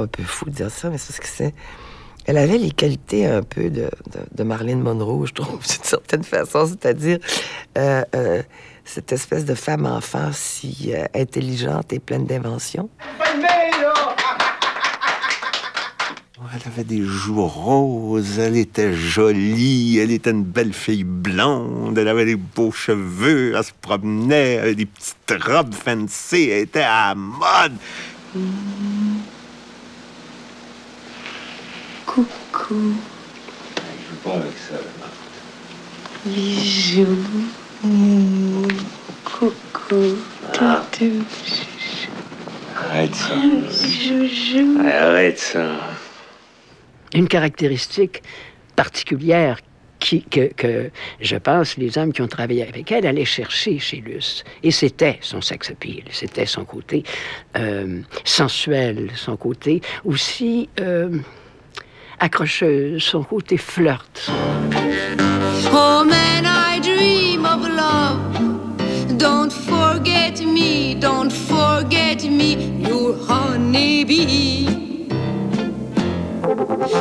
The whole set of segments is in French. Un peu fou de dire ça, mais c'est ce que c'est. Elle avait les qualités un peu de Marlene Monroe, je trouve, d'une certaine façon, c'est-à-dire cette espèce de femme-enfant si intelligente et pleine d'inventions. Elle avait des joues roses, elle était jolie, elle était une belle fille blonde, elle avait des beaux cheveux, elle se promenait, elle avait des petites robes fancy, elle était à la mode. Coucou. Je joue pas avec ça, Marthe. Bisous. Mmh. Coucou. Ah. Toutou. Chouchou. Arrête ça. Joujou. Arrête ça. Une caractéristique particulière que, je pense, les hommes qui ont travaillé avec elle allaient chercher chez Luce. Et c'était son sex-appeal, c'était son côté sensuel, son côté aussi... accrocheuse, son côté flirt. Oh man, I dream of love. Don't forget me, your honeybee.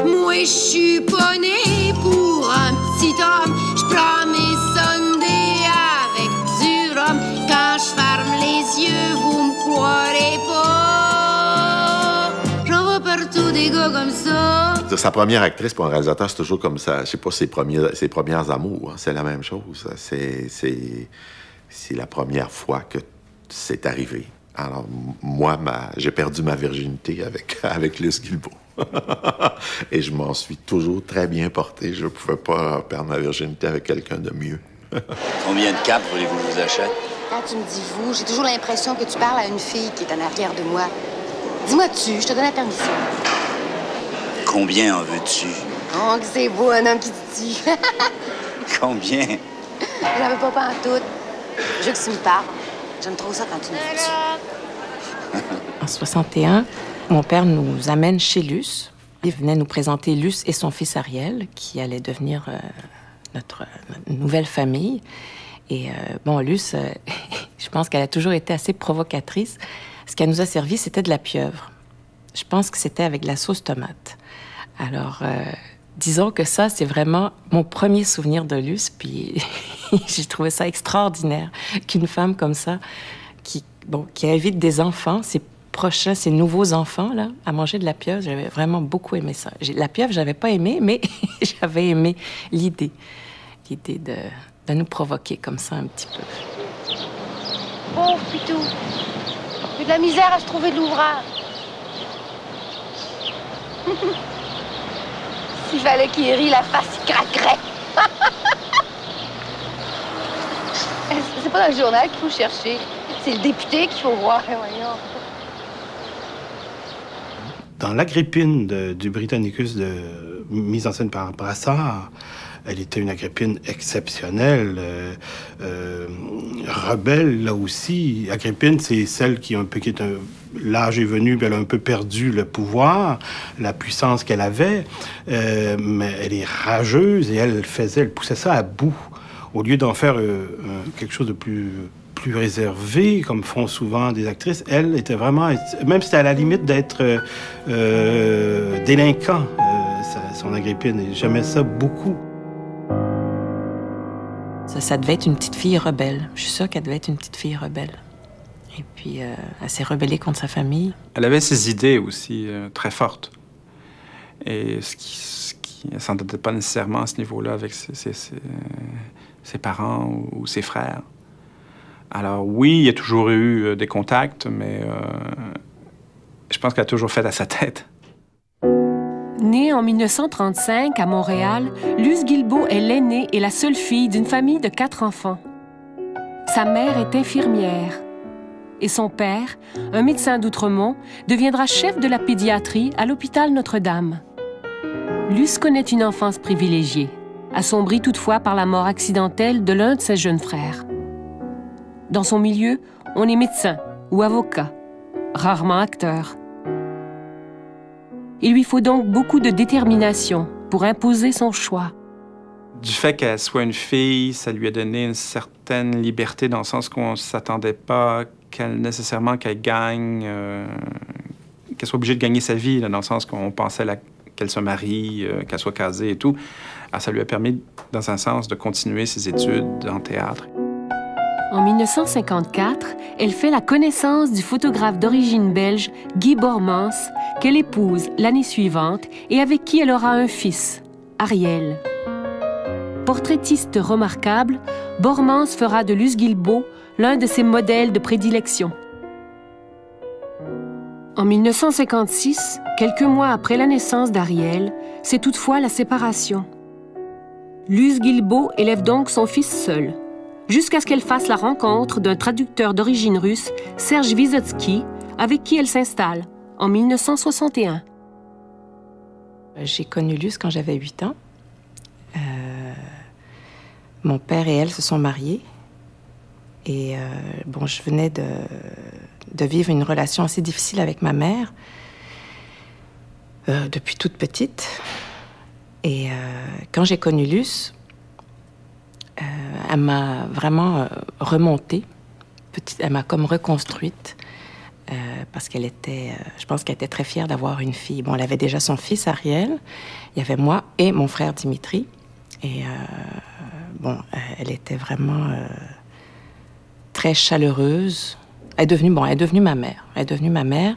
Moi, je suis pas née pour un petit homme. Je prends mes sundaes avec du rhum. Quand je ferme les yeux, vous me croirez pas. J'en vois partout des gars comme ça. Sa première actrice pour un réalisateur, c'est toujours comme ça. Je sais pas, ses premières amours, hein, c'est la même chose. C'est la première fois que c'est arrivé. Alors, moi, j'ai perdu ma virginité avec Luce Guilbeault. Et je m'en suis toujours très bien porté. Je pouvais pas perdre ma virginité avec quelqu'un de mieux. Combien de capes voulez-vous que je vous achète? Quand tu me dis « vous », j'ai toujours l'impression que tu parles à une fille qui est en arrière de moi. Dis-moi tu, je te donne la permission. Combien en veux-tu? Oh, que c'est beau, un homme qui te dit. Combien? J'en veux pas pantoute. Je veux que tu me parles. J'aime trop ça quand tu me dis tu. En 61, mon père nous amène chez Luce. Il venait nous présenter Luce et son fils Ariel, qui allait devenir notre nouvelle famille. Et bon, Luce, je pense qu'elle a toujours été assez provocatrice. Ce qu'elle nous a servi, c'était de la pieuvre. Je pense que c'était avec de la sauce tomate. Alors, disons que ça, c'est vraiment mon premier souvenir de Luce, puis j'ai trouvé ça extraordinaire qu'une femme comme ça, qui invite des enfants, ses prochains, ses nouveaux enfants, là, à manger de la pieuvre, j'avais vraiment beaucoup aimé ça. La pieuvre, j'avais pas aimé, mais j'avais aimé l'idée. L'idée de nous provoquer comme ça un petit peu. Oh, plutôt. J'ai de la misère à se trouver de l'ouvrage. S'il fallait qu'il rit, la face, il craquerait. C'est pas dans le journal qu'il faut chercher. C'est le député qu'il faut voir. Dans l'Agrippine du Britannicus, mise en scène par Brassard, elle était une Agrippine exceptionnelle, rebelle, là aussi. Agrippine, c'est celle qui, l'âge est venu, elle a un peu perdu le pouvoir, la puissance qu'elle avait, mais elle est rageuse et elle poussait ça à bout. Au lieu d'en faire quelque chose de plus réservé, comme font souvent des actrices, elle était vraiment... Même si c'était à la limite d'être délinquant, son Agrippine, et j'aimais ça beaucoup. Ça devait être une petite fille rebelle. Je suis sûre qu'elle devait être une petite fille rebelle. Et puis, elle s'est rebellée contre sa famille. Elle avait ses idées aussi très fortes. Et elle ne s'entendait pas nécessairement à ce niveau-là avec ses parents ou ses frères. Alors oui, il y a toujours eu des contacts, mais je pense qu'elle a toujours fait à sa tête. Née en 1935 à Montréal, Luce Guilbeault est l'aînée et la seule fille d'une famille de 4 enfants. Sa mère est infirmière et son père, un médecin d'Outremont, deviendra chef de la pédiatrie à l'hôpital Notre-Dame. Luce connaît une enfance privilégiée, assombrie toutefois par la mort accidentelle de l'un de ses jeunes frères. Dans son milieu, on est médecin ou avocat, rarement acteur. Il lui faut donc beaucoup de détermination pour imposer son choix. Du fait qu'elle soit une fille, ça lui a donné une certaine liberté dans le sens qu'on ne s'attendait pas nécessairement qu'elle gagne, qu'elle soit obligée de gagner sa vie, là, dans le sens qu'on pensait qu'elle se marie, qu'elle soit casée et tout. Alors, ça lui a permis, dans un sens, de continuer ses études en théâtre. En 1954, elle fait la connaissance du photographe d'origine belge Guy Bormans, qu'elle épouse l'année suivante et avec qui elle aura un fils, Ariel. Portraitiste remarquable, Bormans fera de Luce Guilbeault l'un de ses modèles de prédilection. En 1956, quelques mois après la naissance d'Ariel, c'est toutefois la séparation. Luce Guilbeault élève donc son fils seul, jusqu'à ce qu'elle fasse la rencontre d'un traducteur d'origine russe, Serge Wisotsky, avec qui elle s'installe en 1961. J'ai connu Luce quand j'avais 8 ans. Mon père et elle se sont mariés. Et bon, je venais de vivre une relation assez difficile avec ma mère depuis toute petite. Et quand j'ai connu Luce, elle m'a vraiment remontée. Elle m'a comme reconstruite parce qu'elle était, je pense qu'elle était très fière d'avoir une fille. Bon, elle avait déjà son fils, Ariel. Il y avait moi et mon frère Dimitri. Et bon, elle était vraiment très chaleureuse. Elle est devenue ma mère. Elle est devenue ma mère.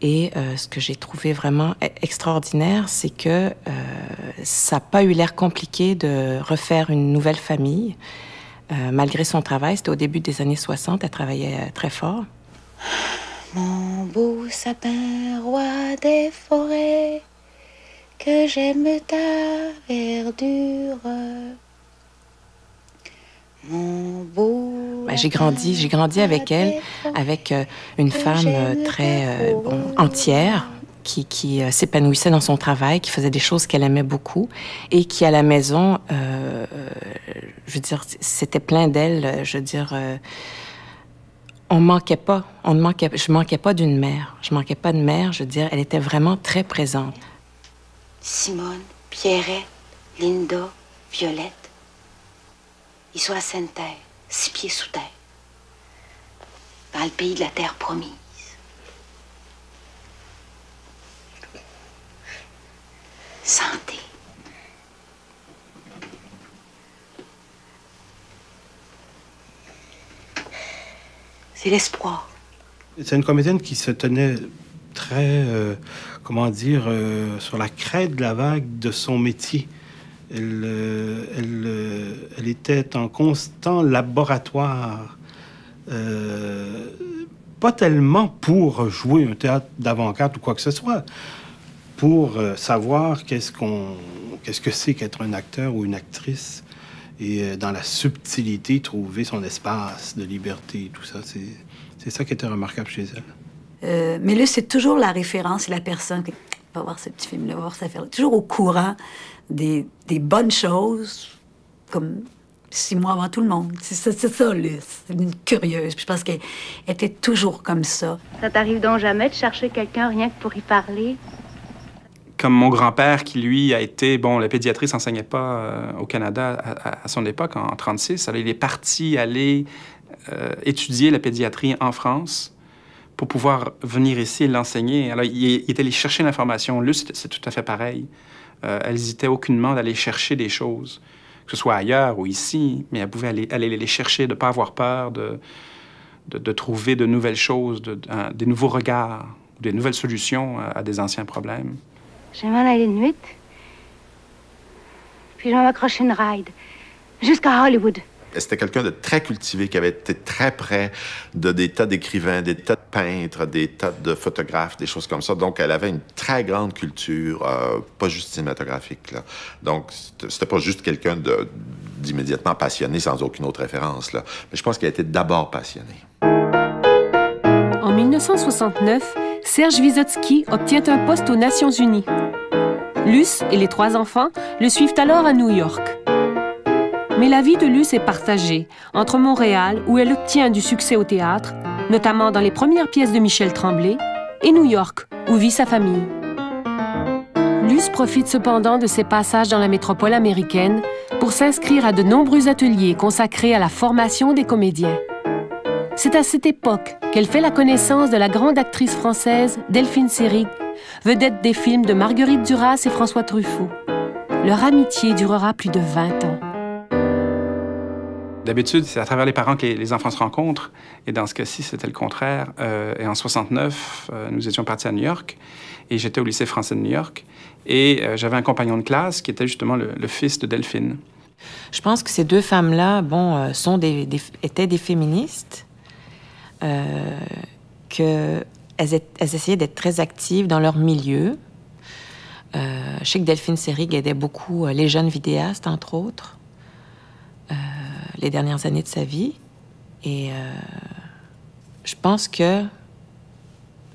Et ce que j'ai trouvé vraiment extraordinaire, c'est que ça n'a pas eu l'air compliqué de refaire une nouvelle famille. Malgré son travail, c'était au début des années 60, elle travaillait très fort. Mon beau sapin, roi des forêts, que j'aime ta verdure. Mon beau... Ben, j'ai grandi avec elle, avec une femme très entière qui s'épanouissait dans son travail, qui faisait des choses qu'elle aimait beaucoup et qui, à la maison, je veux dire, c'était plein d'elle, je veux dire... Je ne manquais pas de mère, je veux dire, elle était vraiment très présente. Simone, Pierrette, Linda, Violette. Ils sont à Sainte-Terre, 6 pieds sous terre, dans le pays de la terre promise. Santé. C'est l'espoir. C'est une comédienne qui se tenait très, comment dire, sur la crête de la vague de son métier. Elle était en constant laboratoire, pas tellement pour jouer un théâtre d'avant-garde ou quoi que ce soit, pour savoir qu'est-ce que c'est qu'être un acteur ou une actrice, et dans la subtilité, trouver son espace de liberté et tout ça. C'est ça qui était remarquable chez elle. Mais là, c'est toujours la référence, la personne qui va voir ce petit film-là, va voir cette affaire-là, toujours au courant des bonnes choses, comme 6 mois avant tout le monde. C'est ça, Luce. C'est une curieuse. Puis je pense qu'elle était toujours comme ça. Ça t'arrive donc jamais de chercher quelqu'un rien que pour y parler? Comme mon grand-père qui, lui, a été... Bon, la pédiatrie ne s'enseignait pas au Canada à son époque, en 1936. Alors, il est parti aller étudier la pédiatrie en France pour pouvoir venir ici et l'enseigner. Alors, il est allé chercher l'information. Luce, c'est tout à fait pareil. Elle hésitait aucunement d'aller chercher des choses, que ce soit ailleurs ou ici, mais elle pouvait aller les chercher, de ne pas avoir peur, de trouver de nouvelles choses, des nouveaux regards, des nouvelles solutions à des anciens problèmes. J'ai mal aller de nuit, puis je vais m'accrocher une ride jusqu'à Hollywood. C'était quelqu'un de très cultivé, qui avait été très près de des tas d'écrivains, des tas de peintres, des tas de photographes, des choses comme ça. Donc, elle avait une très grande culture, pas juste cinématographique, là. Donc, c'était pas juste quelqu'un d'immédiatement passionné sans aucune autre référence, là. Mais je pense qu'elle était d'abord passionnée. En 1969, Serge Wisotsky obtient un poste aux Nations Unies. Luce et les trois enfants le suivent alors à New York. Mais la vie de Luce est partagée entre Montréal, où elle obtient du succès au théâtre, notamment dans les premières pièces de Michel Tremblay, et New York, où vit sa famille. Luce profite cependant de ses passages dans la métropole américaine pour s'inscrire à de nombreux ateliers consacrés à la formation des comédiens. C'est à cette époque qu'elle fait la connaissance de la grande actrice française Delphine Seyrig, vedette des films de Marguerite Duras et François Truffaut. Leur amitié durera plus de 20 ans. D'habitude, c'est à travers les parents que les enfants se rencontrent. Et dans ce cas-ci, c'était le contraire. Et en 69, nous étions partis à New York. Et j'étais au lycée français de New York. Et j'avais un compagnon de classe qui était justement le fils de Delphine. Je pense que ces deux femmes-là, bon, étaient des féministes. Elles essayaient d'être très actives dans leur milieu. Je sais que Delphine Seyrig aidait beaucoup les jeunes vidéastes, entre autres. Les dernières années de sa vie. Et je pense que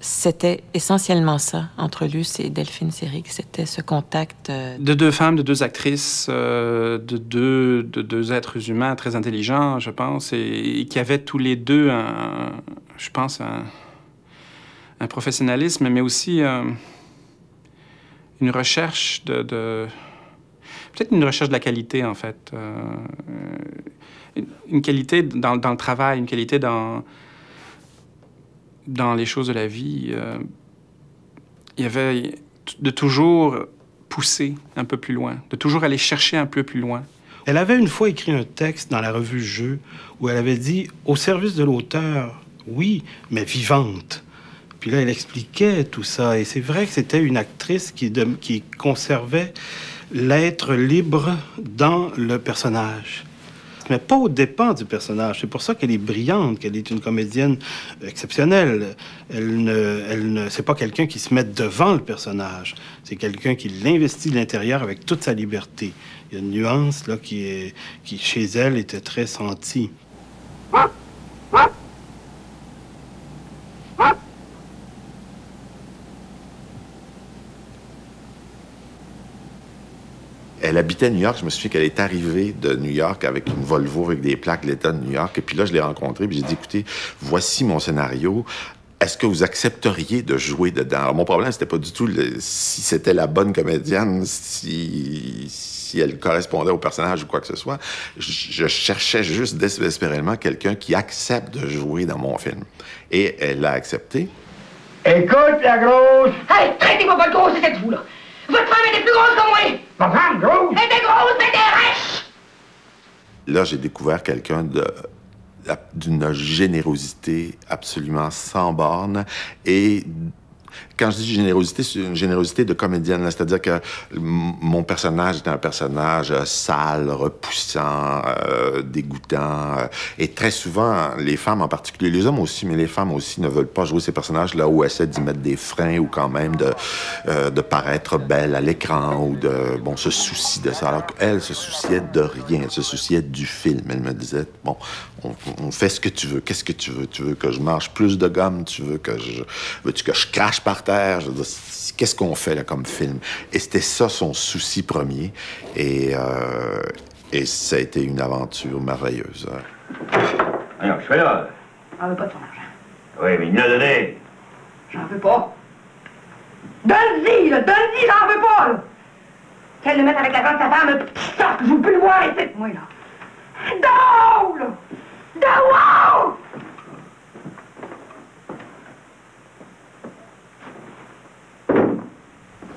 c'était essentiellement ça, entre Luce et Delphine Seyrig, c'était ce contact... De deux femmes, de deux actrices, de deux êtres humains très intelligents, je pense, et qui avaient tous les deux, un professionnalisme, mais aussi une recherche de peut-être une recherche de la qualité, en fait. Une qualité dans le travail, une qualité dans les choses de la vie. Il y avait de toujours pousser un peu plus loin, de toujours aller chercher un peu plus loin. Elle avait une fois écrit un texte dans la revue Jeu où elle avait dit « Au service de l'auteur, oui, mais vivante ». Puis là, elle expliquait tout ça. Et c'est vrai que c'était une actrice qui conservait l'être libre dans le personnage, mais pas aux dépens du personnage. C'est pour ça qu'elle est brillante, qu'elle est une comédienne exceptionnelle. C'est pas quelqu'un qui se met devant le personnage, c'est quelqu'un qui l'investit de l'intérieur avec toute sa liberté. Il y a une nuance là qui chez elle était très sentie. Elle habitait New York. Je me souviens qu'elle est arrivée de New York avec une Volvo, avec des plaques de l'État de New York. Et puis là, je l'ai rencontrée, puis j'ai dit, écoutez, voici mon scénario. Est-ce que vous accepteriez de jouer dedans? Alors, mon problème, c'était pas du tout si c'était la bonne comédienne, si elle correspondait au personnage ou quoi que ce soit. Je cherchais juste désespérément quelqu'un qui accepte de jouer dans mon film. Et elle l'a accepté. Écoute, la grosse! Hey, traitez-moi pas de grosse, cette vous-là! Votre femme était plus grosse que moi! Ma femme, grosse! Elle était grosse, mais elle était riche! Là, j'ai découvert quelqu'un d'une générosité absolument sans borne. Et quand je dis générosité, c'est une générosité de comédienne. C'est-à-dire que mon personnage était un personnage sale, repoussant, dégoûtant. Et très souvent, les femmes en particulier, les hommes aussi, mais les femmes aussi ne veulent pas jouer ces personnages-là où essaient d'y mettre des freins ou quand même de paraître belle à l'écran ou de, bon, se soucier de ça. Alors qu'elle se souciait de rien, elle se souciait du film. Elle me disait, bon, on fait ce que tu veux. Qu'est-ce que tu veux? Tu veux que je mange plus de gomme? Tu veux que je... Veux-tu que je crache par terre? Qu'est-ce qu'on fait là comme film? Et c'était ça son souci premier. Et ça a été une aventure merveilleuse. Alors, je fais là. Je n'en veux pas de ton argent. Oui, mais il me l'a donné. J'en veux pas. Donne-y, là! Donne-y, j'en veux pas, là! Qu'elle le mette avec la grande de sa femme, p'tit, je veux plus le voir ici! Moi, là. D'où, là! D'où!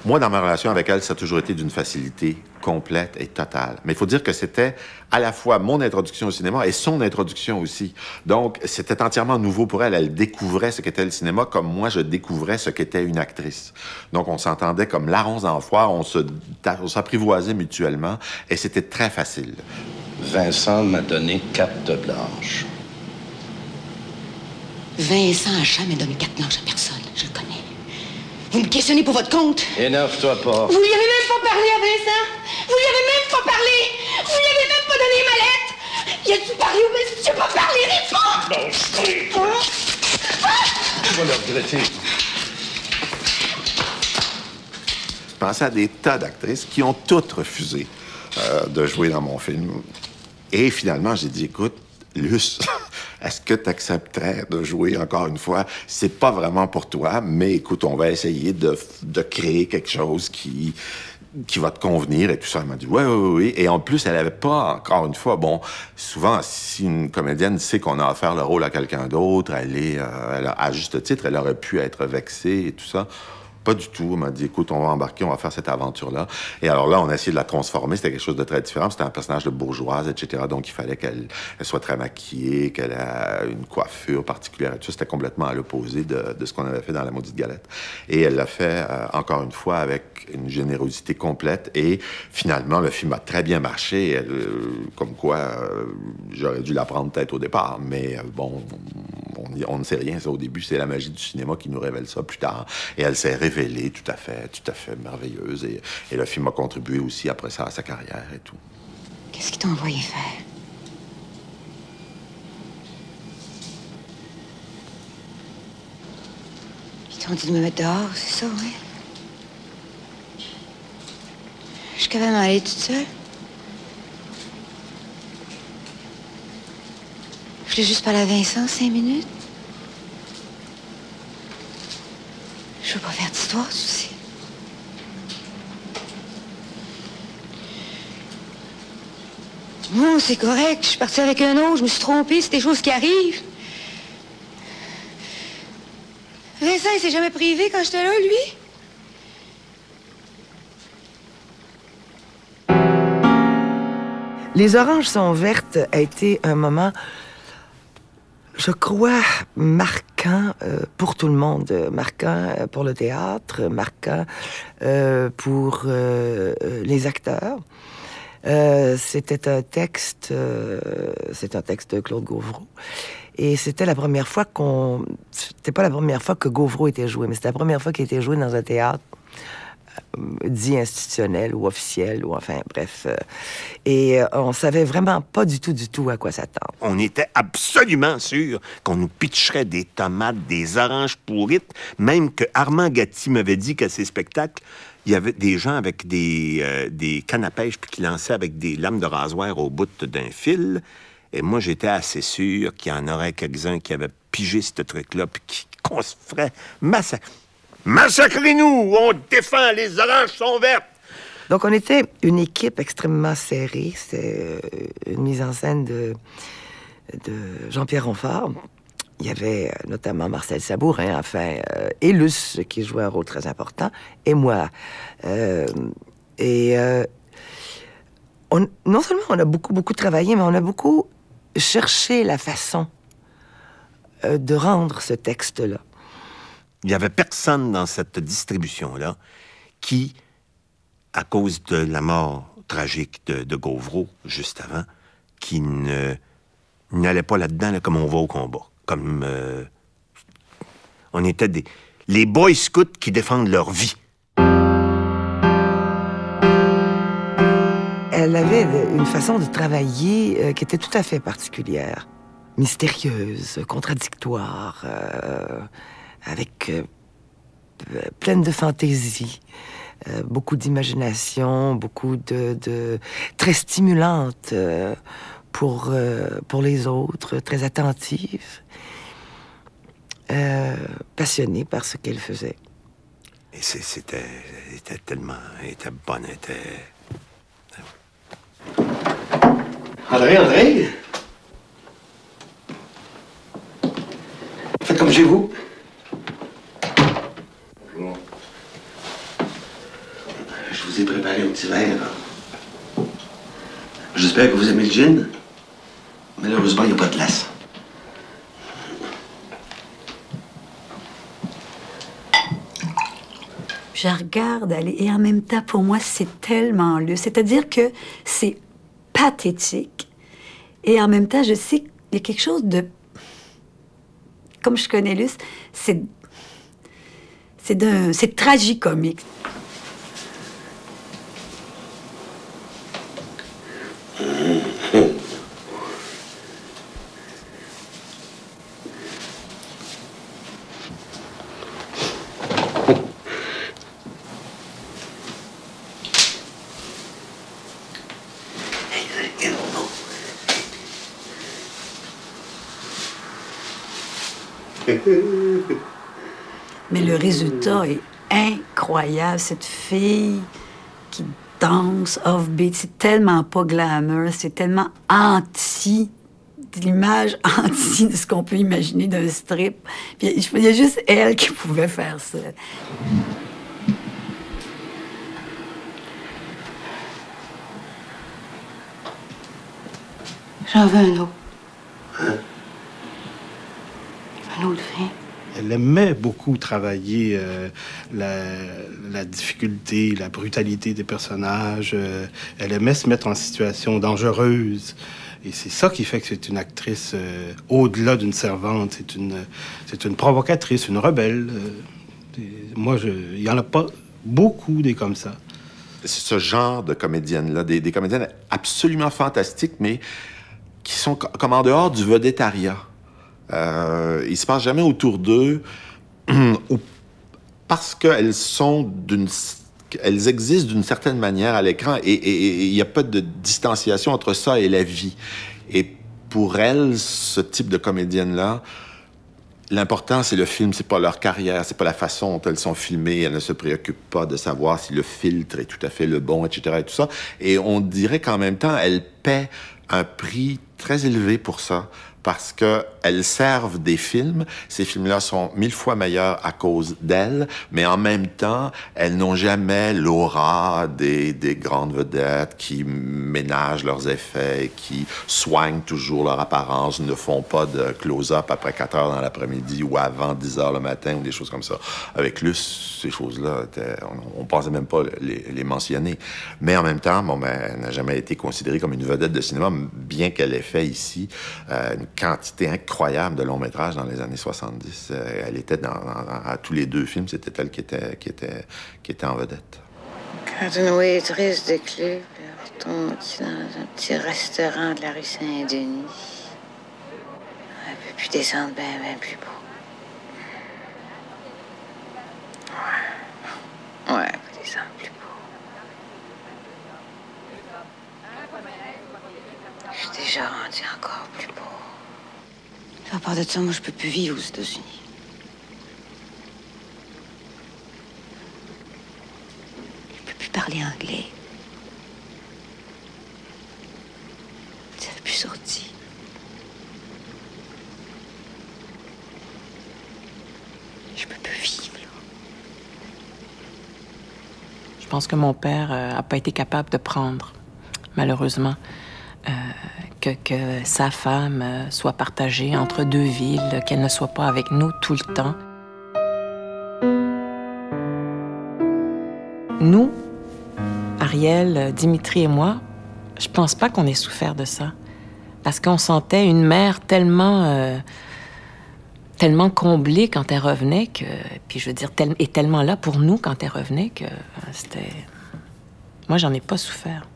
Moi, dans ma relation avec elle, ça a toujours été d'une facilité complète et totale. Mais il faut dire que c'était à la fois mon introduction au cinéma et son introduction aussi. Donc, c'était entièrement nouveau pour elle. Elle découvrait ce qu'était le cinéma comme moi, je découvrais ce qu'était une actrice. Donc, on s'entendait comme larrons en foire, on s'apprivoisait mutuellement et c'était très facile. Vincent m'a donné 4 de blanche. Vincent a jamais donné 4 blanches à personne, je le connais. Vous me questionnez pour votre compte? Énerve-toi pas. Vous lui avez même pas parlé à Vincent? Vous lui avez même pas parlé? Vous lui avez même pas donné ma lettre? Y a-tu parlé ou même si tu pas parlé? Réponds! Non, je... Tu vas le regretter. Je pensais à des tas d'actrices qui ont toutes refusé de jouer dans mon film. Et finalement, j'ai dit, écoute, Luce, est-ce que tu accepterais de jouer encore une fois? C'est pas vraiment pour toi, mais écoute, on va essayer de créer quelque chose qui va te convenir et tout ça. Elle m'a dit oui, oui, oui. Et en plus, elle n'avait pas, encore une fois, bon, souvent, si une comédienne sait qu'on a offert le rôle à quelqu'un d'autre, elle est, à juste titre, elle aurait pu être vexée et tout ça. Pas du tout. Elle m'a dit, écoute, on va embarquer, on va faire cette aventure-là. Et alors là, on a essayé de la transformer. C'était quelque chose de très différent. C'était un personnage de bourgeoise, etc. Donc, il fallait qu'elle soit très maquillée, qu'elle ait une coiffure particulière et tout ça. C'était complètement à l'opposé de ce qu'on avait fait dans La maudite galette. Et elle l'a fait, encore une fois, avec une générosité complète. Et finalement, le film a très bien marché. Elle, comme quoi, j'aurais dû la prendre peut-être au départ. Mais bon, on ne sait rien, ça, au début. C'est la magie du cinéma qui nous révèle ça plus tard. Et elle s'est révélée tout à fait merveilleuse. Et le film a contribué aussi, après ça, à sa carrière et tout. Qu'est-ce qu'ils t'ont envoyé faire? Ils t'ont dit de me mettre dehors, c'est ça, oui? Je suis capable d'aller toute seule. Je voulais juste parler à Vincent 5 minutes. Je veux pas faire d'histoire, Suzy. Non, c'est correct. Je suis partie avec un autre. Je me suis trompée. C'est des choses qui arrivent. Vincent, il s'est jamais privé quand j'étais là, lui. Les oranges sont vertes a été un moment... je crois marquant pour tout le monde, marquant pour le théâtre, marquant pour les acteurs. C'était un texte, de Claude Gauvreau, et c'était la première fois qu'on, c'était pas la première fois que Gauvreau était joué, mais c'était la première fois qu'il était joué dans un théâtre dit institutionnel ou officiel, ou enfin, bref. Et on savait vraiment pas du tout à quoi s'attendre. On était absolument sûrs qu'on nous pitcherait des tomates, des oranges pourrites, même que Armand Gatti m'avait dit qu'à ses spectacles, il y avait des gens avec des cannes à pêche puis qui lançaient avec des lames de rasoir au bout d'un fil. Et moi, j'étais assez sûr qu'il y en aurait quelques-uns qui avaient pigé ce truc-là puis qu'on se ferait massacrer. Massacrez-nous! On défend! Les oranges sont vertes! Donc, on était une équipe extrêmement serrée. C'est une mise en scène de Jean-Pierre Ronfort. Il y avait notamment Marcel Sabourin, enfin, et Luce, qui jouait un rôle très important, et moi. Non seulement on a beaucoup travaillé, mais on a beaucoup cherché la façon de rendre ce texte-là. Il n'y avait personne dans cette distribution-là qui, à cause de la mort tragique de Gauvreau, juste avant, qui n'allait pas là-dedans là, comme on va au combat. Comme... on était des... les Boy Scouts qui défendent leur vie. Elle avait une façon de travailler qui était tout à fait particulière. Mystérieuse, contradictoire... avec pleine de fantaisie, beaucoup d'imagination, beaucoup de très stimulante pour les autres, très attentive, passionnée par ce qu'elle faisait. Et c'était tellement... était bonne, était... André! Faites comme chez vous. Je vous ai préparé un petit verre. J'espère que vous aimez le gin. Malheureusement, il n'y a pas de glace. Je regarde aller et en même temps, pour moi, c'est tellement Luce. C'est-à-dire que c'est pathétique, Et en même temps, je sais qu'il y a quelque chose de... Comme je connais Luce, c'est tragicomique. Mais le résultat est incroyable. Cette fille qui danse off-beat, c'est tellement pas glamour, c'est tellement anti, l'image anti de ce qu'on peut imaginer d'un strip. Puis il y a juste elle qui pouvait faire ça. J'en veux un autre. Hein? Un autre vin. Elle aimait beaucoup travailler la difficulté, la brutalité des personnages. Elle aimait se mettre en situation dangereuse. Et c'est ça qui fait que c'est une actrice au-delà d'une servante. C'est une provocatrice, une rebelle. Moi, il n'y en a pas beaucoup des comme ça. Ce genre de comédiennes-là, des comédiennes absolument fantastiques, mais qui sont comme en dehors du vedettariat. Ils se passent jamais autour d'eux parce qu'elles sont d'une... Elles existent d'une certaine manière à l'écran et il n'y a pas de distanciation entre ça et la vie. Et pour elles, ce type de comédienne-là, l'important, c'est le film, c'est pas leur carrière, c'est pas la façon dont elles sont filmées. Elles ne se préoccupent pas de savoir si le filtre est tout à fait le bon, etc. et tout ça. Et on dirait qu'en même temps, elles paient un prix très élevé pour ça, parce qu'elles servent des films. Ces films-là sont 1000 fois meilleurs à cause d'elles, mais en même temps, elles n'ont jamais l'aura des grandes vedettes qui ménagent leurs effets, qui soignent toujours leur apparence, ne font pas de close-up après 4 h dans l'après-midi ou avant 10 h le matin ou des choses comme ça. Avec Luce, ces choses-là, on pensait même pas les mentionner. Mais en même temps, bon, ben, elle n'a jamais été considérée comme une vedette de cinéma, bien qu'elle ait fait ici une quantité incroyable de longs métrages dans les années 70. Elle était à tous les 2 films, c'était elle qui était en vedette. Quand une waitress des clubs tombe dans un petit restaurant de la rue Saint-Denis, elle peut plus descendre bien plus beau. Ouais, elle peut descendre plus beau. Je suis déjà rendu encore plus beau. À part de ça, moi, je peux plus vivre aux États-Unis. Je peux plus parler anglais. Ça fait plus sortir. Je peux plus vivre, là. Je pense que mon père a pas été capable de prendre, malheureusement. Que sa femme soit partagée entre 2 villes, qu'elle ne soit pas avec nous tout le temps. Nous, Ariel, Dimitri et moi, je pense pas qu'on ait souffert de ça. Parce qu'on sentait une mère tellement... tellement comblée quand elle revenait que... Puis je veux dire, et tellement là pour nous quand elle revenait que c'était... Moi, j'en ai pas souffert.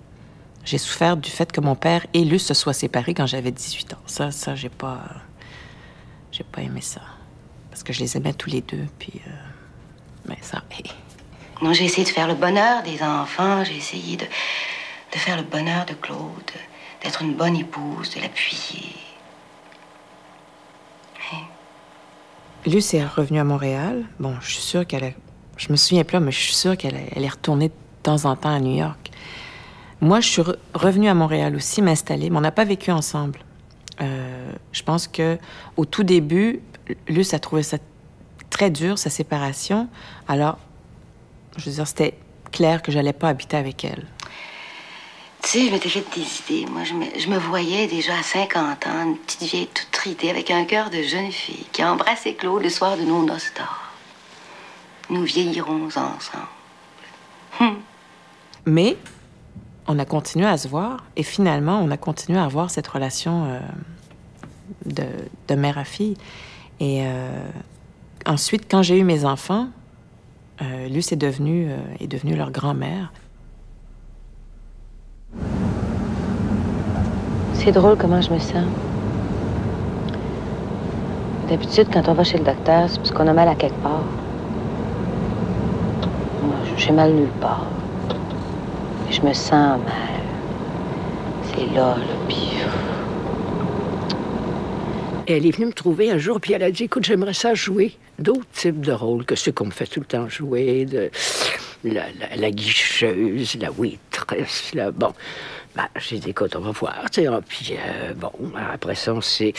J'ai souffert du fait que mon père et Luce se soient séparés quand j'avais 18 ans. Ça, j'ai pas aimé ça. Parce que je les aimais tous les deux, puis... mais ça... Moi, j'ai essayé de faire le bonheur des enfants. J'ai essayé de faire le bonheur de Claude, d'être une bonne épouse, de l'appuyer. Hein? Luce est revenue à Montréal. Bon, je suis sûre qu'elle a... Je me souviens plus, mais je suis sûre qu'elle est retournée de temps en temps à New York. Moi, je suis revenue à Montréal aussi, m'installer, mais on n'a pas vécu ensemble. Je pense que au tout début, Luce a trouvé ça très dur, sa séparation. Alors, je veux dire, c'était clair que j'allais pas habiter avec elle. Tu sais, je m'étais fait des idées. Moi, je me voyais déjà à 50 ans, une petite vieille toute tritée, avec un cœur de jeune fille qui a embrassé Claude le soir de nos noces d'or. Nous vieillirons ensemble. Mais... on a continué à se voir et finalement, on a continué à avoir cette relation de mère à fille. Et ensuite, quand j'ai eu mes enfants, Luce est devenue leur grand-mère. C'est drôle comment je me sens. D'habitude, quand on va chez le docteur, c'est parce qu'on a mal à quelque part. Moi, j'ai mal nulle part. Et je me sens mal. C'est là, le pire. Elle est venue me trouver un jour, puis elle a dit, écoute, j'aimerais ça jouer d'autres types de rôles que ceux qu'on me fait tout le temps jouer, de la guicheuse, la waitress, la... Bon, ben, j'ai dit, écoute, on va voir, tu sais, hein, puis bon, après ça, on s'est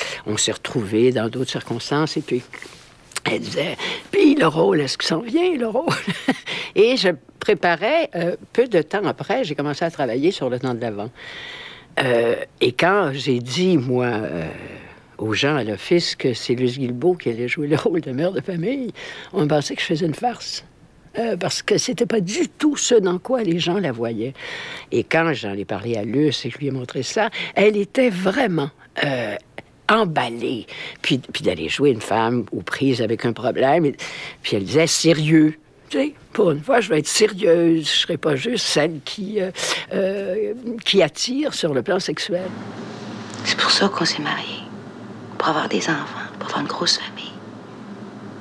retrouvés dans d'autres circonstances, et puis elle disait, puis le rôle, est-ce qu'il s'en vient, le rôle? Et je préparais, peu de temps après, j'ai commencé à travailler sur Le Temps de l'avant. Et quand j'ai dit, moi... aux gens à l'office que c'est Luce Guilbeault qui allait jouer le rôle de mère de famille, on pensait que je faisais une farce. Parce que c'était pas du tout ce dans quoi les gens la voyaient. Et quand j'en ai parlé à Luce et que je lui ai montré ça, elle était vraiment... emballée. Puis d'aller jouer une femme aux prises avec un problème. Et, puis elle disait « sérieux ». Tu sais, pour une fois, je vais être sérieuse. Je serai pas juste celle qui attire sur le plan sexuel. C'est pour ça qu'on s'est mariés. Pour avoir des enfants, pour avoir une grosse famille.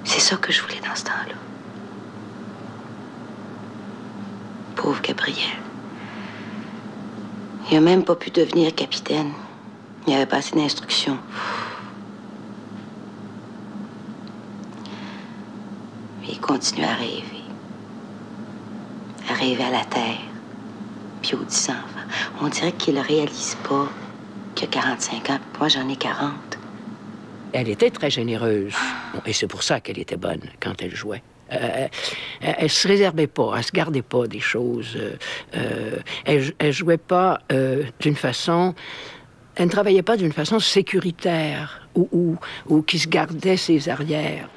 C'est ça que je voulais dans ce temps-là. Pauvre Gabriel. Il n'a même pas pu devenir capitaine. Il avait pas assez d'instructions. Mais il continue à rêver. À rêver à la terre. Puis aux 10 enfants. On dirait qu'il ne réalise pas qu'il a 45 ans. Moi, j'en ai 40. Elle était très généreuse. Et c'est pour ça qu'elle était bonne quand elle jouait. Elle se réservait pas, elle se gardait pas des choses. Elle jouait pas d'une façon... Elle ne travaillait pas d'une façon sécuritaire ou qui se gardait ses arrières.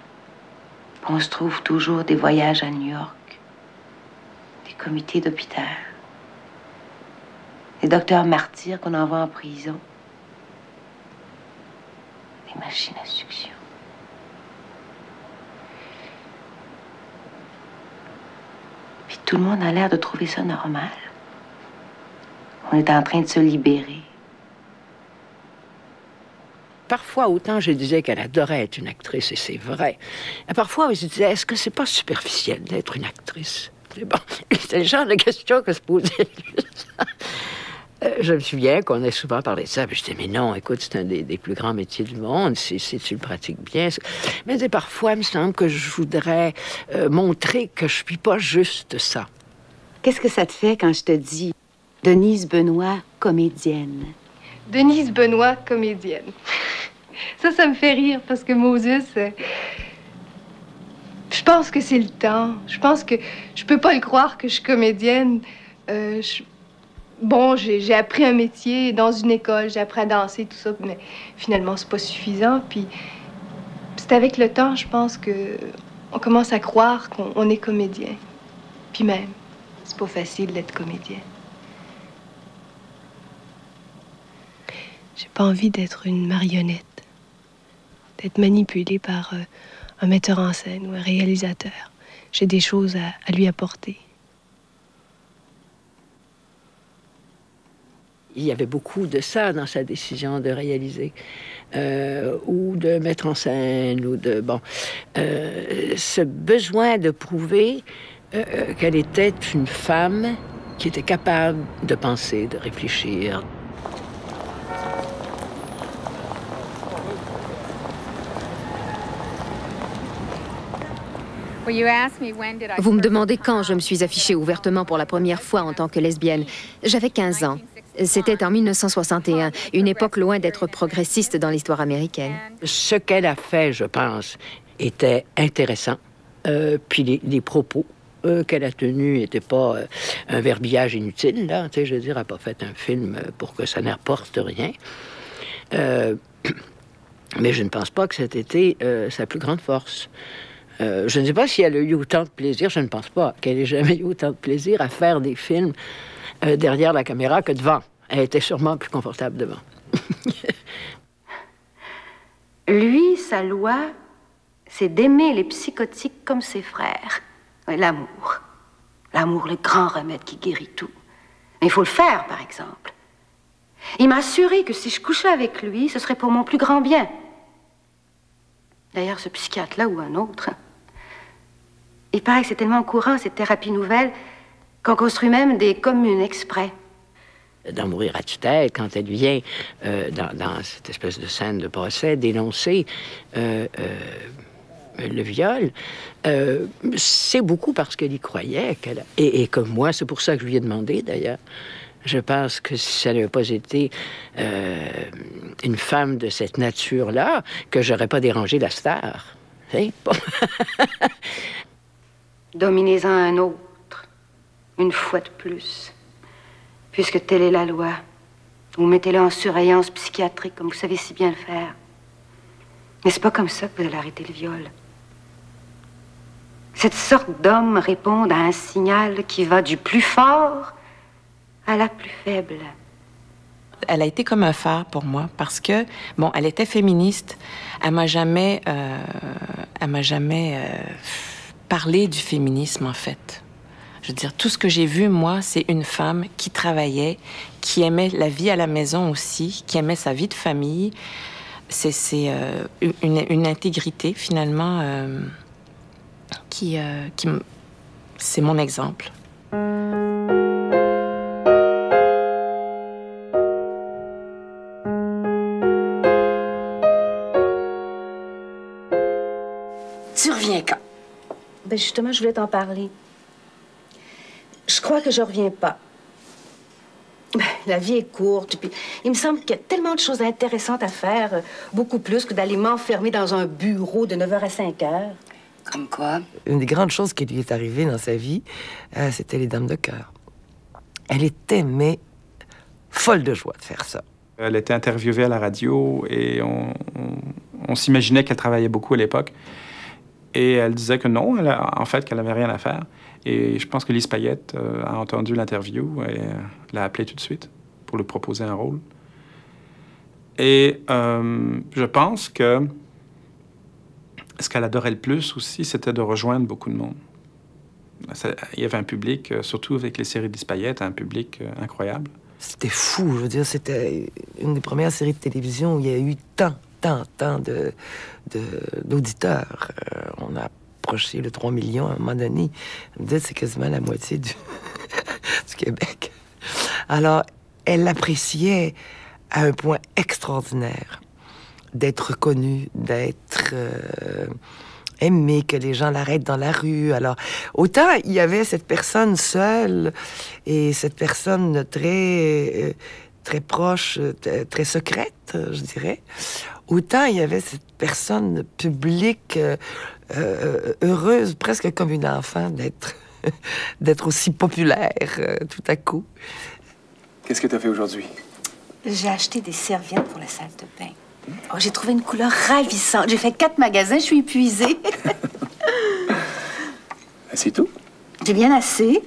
On se trouve toujours des voyages à New York, des comités d'hôpital, des docteurs martyrs qu'on envoie en prison. Des machines à succion. Puis tout le monde a l'air de trouver ça normal. On est en train de se libérer. Parfois, autant je disais qu'elle adorait être une actrice, et c'est vrai. Et parfois, je disais, est-ce que c'est pas superficiel d'être une actrice? C'est bon. C'est le genre de question que se posait. Je me souviens qu'on a souvent parlé de ça, puis je disais, mais non, écoute, c'est un des plus grands métiers du monde, si tu le pratiques bien. Mais parfois, il me semble que je voudrais montrer que je suis pas juste ça. Qu'est-ce que ça te fait quand je te dis Denys Benoît, comédienne? Denys Benoît, comédienne. Ça me fait rire, parce que Moses... Je pense que c'est le temps. Je pense que... Je peux pas le croire que je suis comédienne. Bon, j'ai appris un métier dans une école, j'ai appris à danser, tout ça, mais finalement, c'est pas suffisant. Puis, c'est avec le temps, je pense, qu'on commence à croire qu'on est comédien. Puis même, c'est pas facile d'être comédien. J'ai pas envie d'être une marionnette, d'être manipulée par un metteur en scène ou un réalisateur. J'ai des choses à lui apporter. Il y avait beaucoup de ça dans sa décision de réaliser, ou de mettre en scène, ou de... Bon, ce besoin de prouver qu'elle était une femme qui était capable de penser, de réfléchir. Vous me demandez quand je me suis affichée ouvertement pour la première fois en tant que lesbienne. J'avais 15 ans. C'était en 1961, une époque loin d'être progressiste dans l'histoire américaine. Ce qu'elle a fait, je pense, était intéressant. Puis les propos qu'elle a tenus n'étaient pas un verbiage inutile, là. Tu sais, je veux dire, elle n'a pas fait un film pour que ça n'apporte rien. Mais je ne pense pas que c'était sa plus grande force. Je ne sais pas si elle a eu autant de plaisir, je ne pense pas qu'elle ait jamais eu autant de plaisir à faire des films derrière la caméra que devant. Elle était sûrement plus confortable devant. Lui, sa loi, c'est d'aimer les psychotiques comme ses frères. L'amour. L'amour, le grand remède qui guérit tout. Mais il faut le faire, par exemple. Il m'a assuré que si je couchais avec lui, ce serait pour mon plus grand bien. D'ailleurs, ce psychiatre-là ou un autre, il paraît que c'est tellement courant, cette thérapie nouvelle, qu'on construit même des communes exprès. D'en mourir à tue-tête, quand elle vient, dans cette espèce de scène de procès, dénoncer le viol, c'est beaucoup parce qu'elle y croyait. Et comme moi, c'est pour ça que je lui ai demandé, d'ailleurs. Je pense que si ça n'avait pas été une femme de cette nature-là, que j'aurais pas dérangé la star. Hein? Bon. Dominez-en un autre, une fois de plus, puisque telle est la loi. Vous mettez-le en surveillance psychiatrique, comme vous savez si bien le faire. Mais c'est pas comme ça que vous allez arrêter le viol. Cette sorte d'homme répond à un signal qui va du plus fort à la plus faible. Elle a été comme un phare pour moi parce que, bon, elle était féministe. Elle m'a jamais, parlé du féminisme, en fait. Je veux dire, tout ce que j'ai vu, moi, c'est une femme qui travaillait, qui aimait la vie à la maison aussi, qui aimait sa vie de famille. C'est une intégrité, finalement, c'est mon exemple. Tu reviens quand? Ben justement, je voulais t'en parler. Je crois que je reviens pas. Ben, la vie est courte, puis il me semble qu'il y a tellement de choses intéressantes à faire, beaucoup plus que d'aller m'enfermer dans un bureau de 9h à 5h. Comme quoi? Une des grandes choses qui lui est arrivée dans sa vie, c'était Les Dames de cœur. Elle était, mais, folle de joie de faire ça. Elle était interviewée à la radio et on s'imaginait qu'elle travaillait beaucoup à l'époque. Et elle disait que non, qu'elle n'avait rien à faire. Et je pense que Lise Payette a entendu l'interview et l'a appelée tout de suite pour lui proposer un rôle. Et je pense que ce qu'elle adorait le plus aussi, c'était de rejoindre beaucoup de monde. Il y avait un public, surtout avec les séries de Lise Payette, un public incroyable. C'était fou, je veux dire, c'était une des premières séries de télévision où il y a eu tant d'auditeurs. On a approché le 3 millions à un moment donné. C'est quasiment la moitié du, du Québec. Alors, elle appréciait à un point extraordinaire d'être reconnue, d'être aimée, que les gens l'arrêtent dans la rue. Alors, autant il y avait cette personne seule et cette personne très, très proche, très secrète, je dirais. Autant il y avait cette personne publique heureuse, presque comme une enfant, d'être aussi populaire tout à coup. Qu'est-ce que tu as fait aujourd'hui? J'ai acheté des serviettes pour la salle de bain. Oh, j'ai trouvé une couleur ravissante. J'ai fait 4 magasins, je suis épuisée. C'est tout? J'ai bien assez.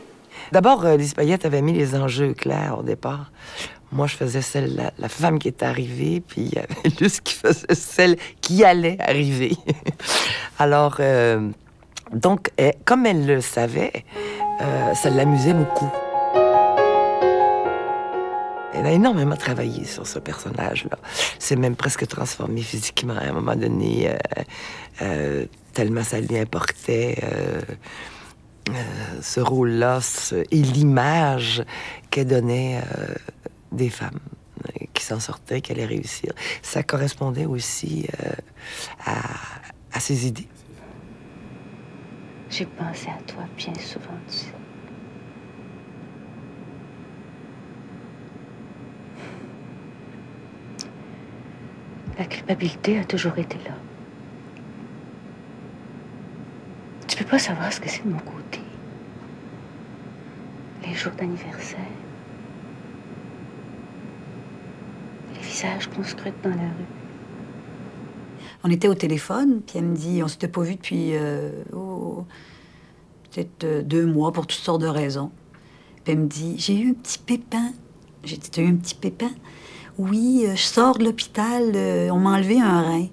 D'abord, Lise Payette avait mis les enjeux au clair au départ. Moi, je faisais celle, la femme qui est arrivée, puis il y avait Luce qui faisait celle qui allait arriver. Alors, donc, comme elle le savait, ça l'amusait beaucoup. Elle a énormément travaillé sur ce personnage-là. C'est même presque transformé physiquement à un moment donné, tellement ça lui importait. Ce rôle-là et l'image qu'elle donnait des femmes qui s'en sortaient, qui allaient réussir. Ça correspondait aussi à ses idées. J'ai pensé à toi bien souvent, tu sais. La culpabilité a toujours été là. Tu peux pas savoir ce que c'est de mon côté. Les jours d'anniversaire. Les visages qu'on scrute dans la rue. On était au téléphone, puis elle me dit, on s'était pas vu depuis peut-être 2 mois pour toutes sortes de raisons. Puis elle me dit, j'ai eu un petit pépin. J'ai dit, t'as eu un petit pépin? Oui, je sors de l'hôpital, on m'a enlevé un rein.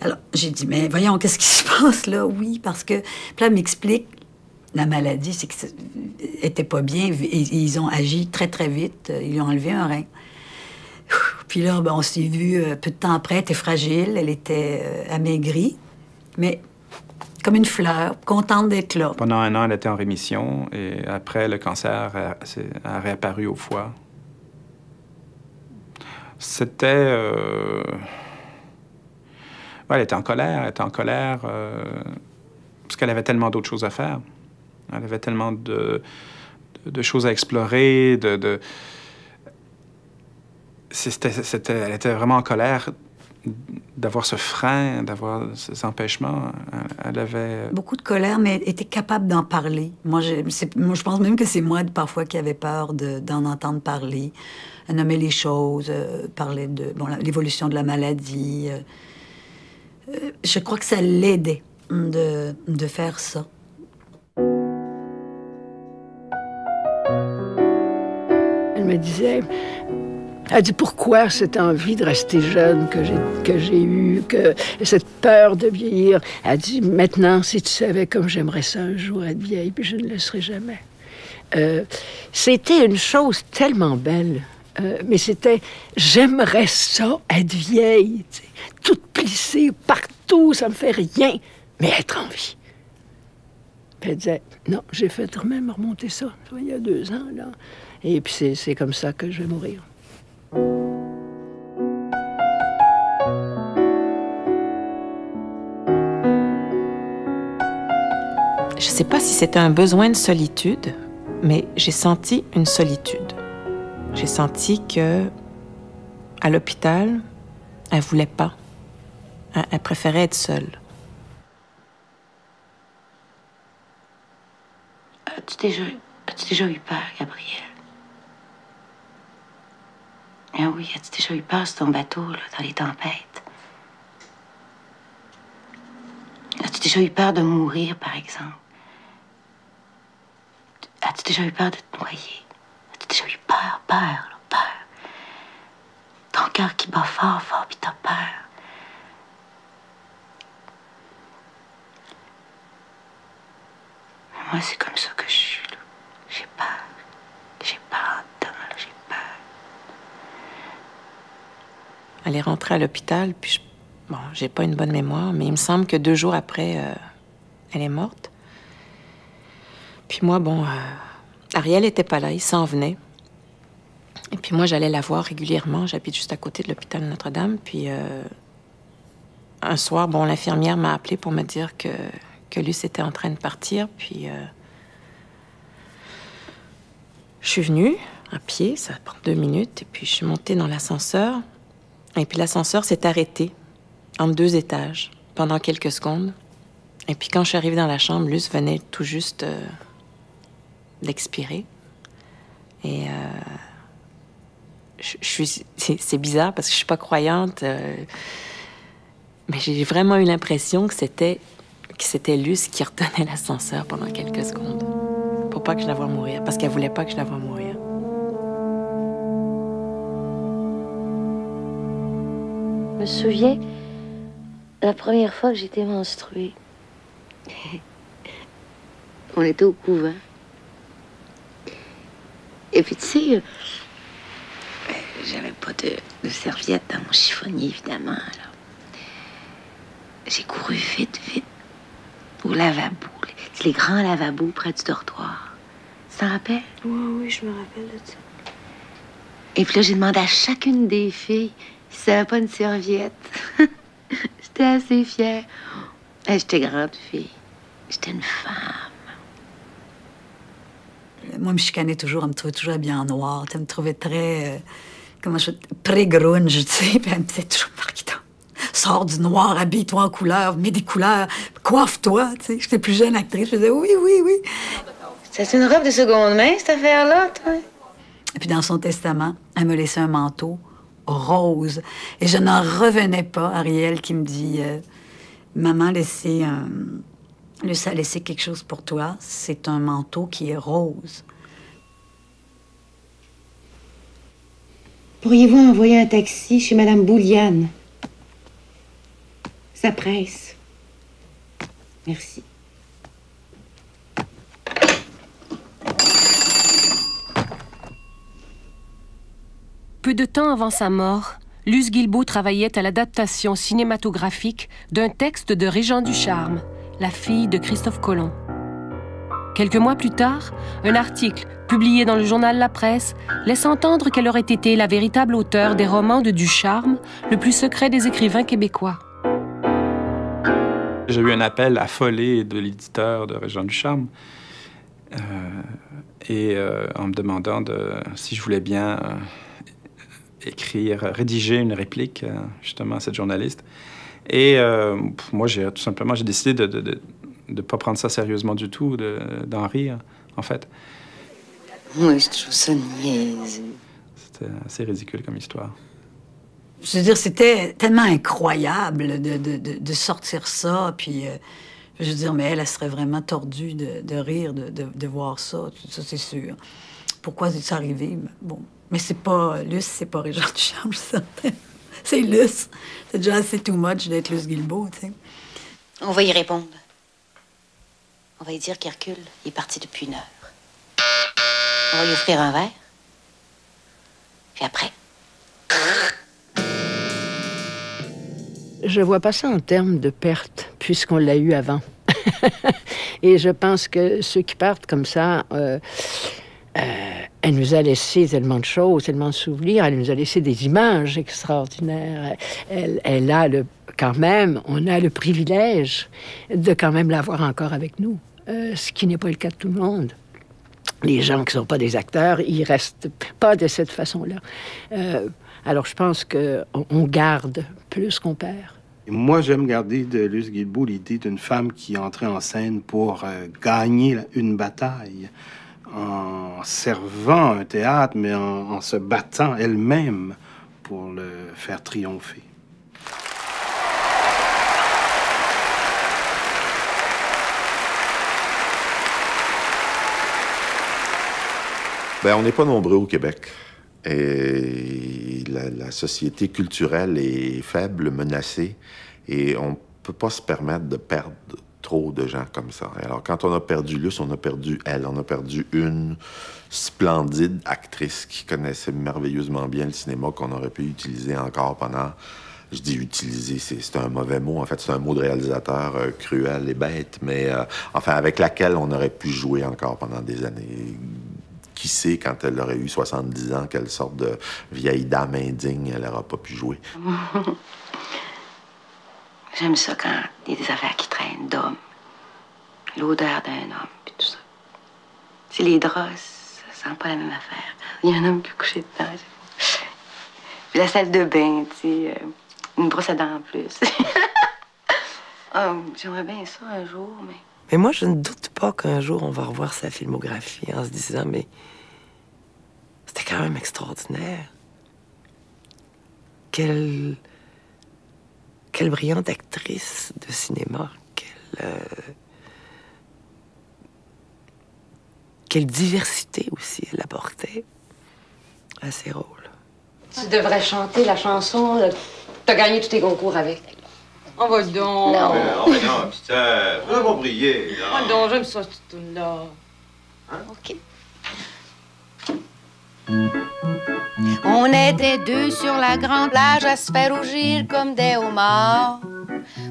Alors, j'ai dit, mais voyons, qu'est-ce qui se passe, là? Oui, parce que... Puis là, elle m'explique, la maladie, c'est que ça était pas bien. Ils ont agi très, très vite. Ils lui ont enlevé un rein. Puis là, ben, on s'est vu peu de temps après. Elle était fragile, elle était amaigrie, mais comme une fleur, contente d'être là. Pendant un an, elle était en rémission. Et après, le cancer a réapparu au foie. C'était... Ouais, elle était en colère, parce qu'elle avait tellement d'autres choses à faire. Elle avait tellement de choses à explorer, elle était vraiment en colère d'avoir ce frein, d'avoir ces empêchements. Elle avait... beaucoup de colère, mais elle était capable d'en parler. Moi, je pense même que c'est moi, parfois, qui avait peur d'en entendre parler. Elle nommait les choses, parlait de l'évolution de la maladie. Je crois que ça l'aidait de faire ça. Elle me disait... Elle dit, pourquoi cette envie de rester jeune que j'ai eue, cette peur de vieillir. Elle dit, maintenant, si tu savais comme j'aimerais ça un jour être vieille, puis je ne le serai jamais. C'était une chose tellement belle, mais c'était, j'aimerais ça être vieille, tu sais, toute plissée partout, ça me fait rien, mais être en vie. Puis elle disait, non, j'ai fait quand même remonter ça, il y a 2 ans, là, et puis c'est comme ça que je vais mourir. Je ne sais pas si c'était un besoin de solitude, mais j'ai senti une solitude. J'ai senti que, à l'hôpital, elle ne voulait pas. Elle préférait être seule. As-tu déjà eu peur, Gabrielle? Ah oui, as-tu déjà eu peur sur ton bateau, là, dans les tempêtes? As-tu déjà eu peur de mourir, par exemple? As-tu déjà eu peur de te noyer? As-tu déjà eu peur, là, peur? Ton cœur qui bat fort, puis t'as peur. Mais moi, c'est comme ça que je suis, là. J'ai peur. J'ai peur dedans, là, j'ai peur. Elle est rentrée à l'hôpital, puis bon, j'ai pas une bonne mémoire, mais il me semble que 2 jours après, elle est morte. Puis moi, bon, Ariel était pas là, il s'en venait. Et puis moi, j'allais la voir régulièrement, j'habite juste à côté de l'hôpital Notre-Dame, puis un soir, bon, l'infirmière m'a appelée pour me dire que Luce était en train de partir, puis je suis venue à pied, ça prend 2 minutes, et puis je suis montée dans l'ascenseur. Et puis l'ascenseur s'est arrêté entre 2 étages pendant quelques secondes. Et puis quand je suis arrivée dans la chambre, Luce venait tout juste d'expirer. Et c'est bizarre parce que je suis pas croyante, mais j'ai vraiment eu l'impression que c'était Luce qui retenait l'ascenseur pendant quelques secondes pour pas que je la voie mourir, parce qu'elle voulait pas que je la voie mourir. Je me souviens, la première fois que j'étais menstruée, on était au couvent. Et puis, tu sais, j'avais pas de serviette dans mon chiffonnier, évidemment. Alors, j'ai couru vite au lavabo, les grands lavabos près du dortoir. Tu t'en rappelles? Oui, je me rappelle de ça. Et puis là, j'ai demandé à chacune des filles ça n'avait pas une serviette. J'étais assez fière. J'étais grande fille. J'étais une femme. Moi, je me chicanais toujours. Elle me trouvait toujours habillée en noir. Elle me trouvait très... comment je dis? Pré-grunge, tu sais. Puis elle me disait toujours, Marguerite, sors du noir, habille-toi en couleur, mets des couleurs, coiffe-toi, tu sais. J'étais plus jeune actrice. Je disais oui. C'est une robe de seconde main, cette affaire-là, toi? Et puis dans son testament, elle me laissait un manteau rose. Et je n'en revenais pas, Ariel, qui me dit maman, Luce a laissé quelque chose pour toi. C'est un manteau qui est rose. Pourriez-vous envoyer un taxi chez Madame Bouliane? Ça presse. Merci. Peu de temps avant sa mort, Luce Guilbeault travaillait à l'adaptation cinématographique d'un texte de Régent Ducharme, La Fille de Christophe Colomb. Quelques mois plus tard, un article publié dans le journal La Presse laisse entendre qu'elle aurait été la véritable auteure des romans de Ducharme, le plus secret des écrivains québécois. J'ai eu un appel affolé de l'éditeur de Régent Ducharme en me demandant si je voulais bien rédiger une réplique, justement, à cette journaliste. Et moi, j'ai décidé de ne pas prendre ça sérieusement du tout, d'en rire, en fait. Oui, je trouve ça niaise. C'était assez ridicule comme histoire. Je veux dire, c'était tellement incroyable de sortir ça, puis je veux dire, mais elle serait vraiment tordue de rire, de voir ça, ça c'est sûr. Pourquoi c'est arrivé? Bon. Mais c'est pas Luce, c'est pas Régent Ducharme, je suis certaine. C'est Luce. C'est déjà assez too much d'être Luce Guilbeault, tu sais. On va y répondre. On va y dire qu'Hercule est parti depuis une heure. On va lui offrir un verre. Puis après. Je vois pas ça en termes de perte, puisqu'on l'a eu avant. Et je pense que ceux qui partent comme ça... elle nous a laissé tellement de choses, tellement de souvenirs. Elle nous a laissé des images extraordinaires. Elle a quand même, on a le privilège de quand même l'avoir encore avec nous, ce qui n'est pas le cas de tout le monde. Les gens qui ne sont pas des acteurs, ils restent pas de cette façon-là. Alors, je pense qu'on garde plus qu'on perd. Moi, j'aime garder de Luce Guilbeault l'idée d'une femme qui entrait en scène pour gagner une bataille, en servant un théâtre, mais en se battant elle-même pour le faire triompher. Bien, on n'est pas nombreux au Québec. Et la société culturelle est faible, menacée, et on ne peut pas se permettre de perdre trop de gens comme ça. Alors, quand on a perdu Luce, on a perdu elle. On a perdu une splendide actrice qui connaissait merveilleusement bien le cinéma qu'on aurait pu utiliser encore pendant... Je dis utiliser, c'est un mauvais mot. En fait, c'est un mot de réalisateur cruel et bête, mais enfin, avec laquelle on aurait pu jouer encore pendant des années. Qui sait, quand elle aurait eu 70 ans, quelle sorte de vieille dame indigne elle n'aura pas pu jouer. J'aime ça quand il y a des affaires qui traînent d'hommes. L'odeur d'un homme, puis tout ça. Si les draps, ça sent pas la même affaire. Il y a un homme qui est couché dedans. Puis la salle de bain, tu sais, une brosse à dents en plus. Oh, j'aimerais bien ça un jour, mais... Mais moi, je ne doute pas qu'un jour, on va revoir sa filmographie en se disant, mais... C'était quand même extraordinaire. Quelle brillante actrice de cinéma, quelle diversité aussi elle apportait à ses rôles. Tu devrais chanter la chanson, t'as gagné tous tes concours avec. On va donc... Non, mais non, putain, on va briller. On va donc, j'aime ça, tout là. Hein? OK. On était deux sur la grande plage à se faire rougir comme des homards.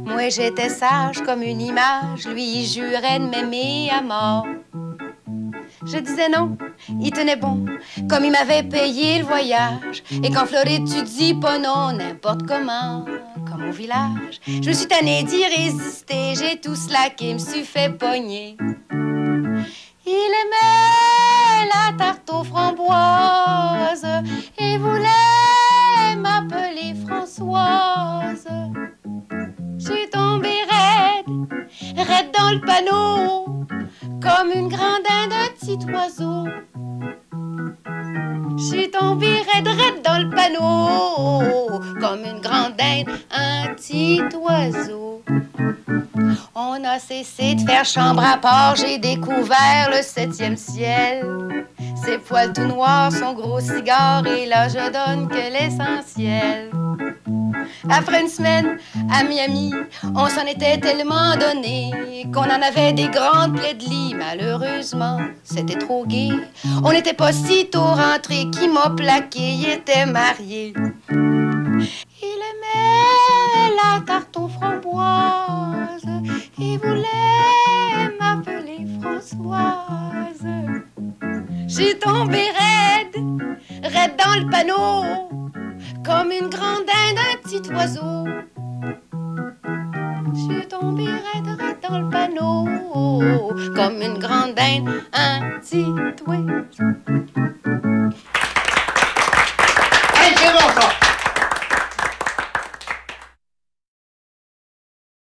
Moi, j'étais sage comme une image, lui, il jurait de m'aimer à mort. Je disais non, il tenait bon, comme il m'avait payé le voyage. Et qu'en Floride, tu dis pas non, n'importe comment, comme au village. Je me suis tannée d'y résister, j'ai tout slacké, me suis fait pogner. Il aimait la tarte aux framboises et voulait m'appeler Françoise. J'ai tombé raide dans le panneau, comme une grandin d'un petit oiseau. J'ai tombé raide dans le panneau, comme une grande dinde, un petit oiseau. On a cessé de faire chambre à part, j'ai découvert le 7e ciel. Ses poils tout noirs, son gros cigare, et là je donne que l'essentiel. Après une semaine à Miami, on s'en était tellement donné qu'on en avait des grandes plaies de lit. Malheureusement, c'était trop gai. On n'était pas si tôt rentré, qui m'a plaqué, il était marié. Il aimait la tarte aux framboises, il voulait m'appeler Françoise. J'ai tombé raide, raide dans le panneau, comme une grande dinde, un petit oiseau. Je suis tombée raide, raide dans le panneau, comme une grande dinde, un petit oiseau.